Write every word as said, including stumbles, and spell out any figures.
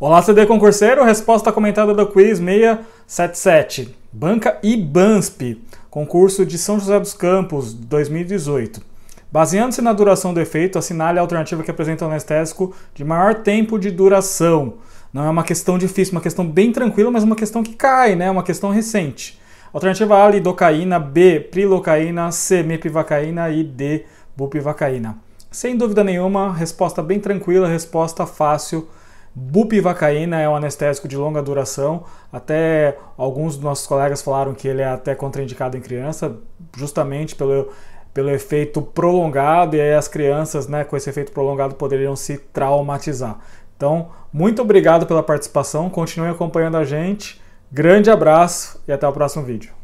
Olá, C D Concurseiro, resposta comentada do Quiz seiscentos e setenta e sete. Banca IBANSP, concurso de São José dos Campos, dois mil e dezoito. Baseando-se na duração do efeito, assinale a alternativa que apresenta o anestésico de maior tempo de duração. Não é uma questão difícil, uma questão bem tranquila, mas uma questão que cai, né? Uma questão recente. Alternativa A, lidocaína, B, prilocaína, C, mepivacaína e D, bupivacaína. Sem dúvida nenhuma, resposta bem tranquila, resposta fácil. Bupivacaína é um anestésico de longa duração. Até alguns dos nossos colegas falaram que ele é até contraindicado em criança, justamente pelo, pelo efeito prolongado, e aí as crianças, né, com esse efeito prolongado poderiam se traumatizar. Então, muito obrigado pela participação, continue acompanhando a gente. Grande abraço e até o próximo vídeo.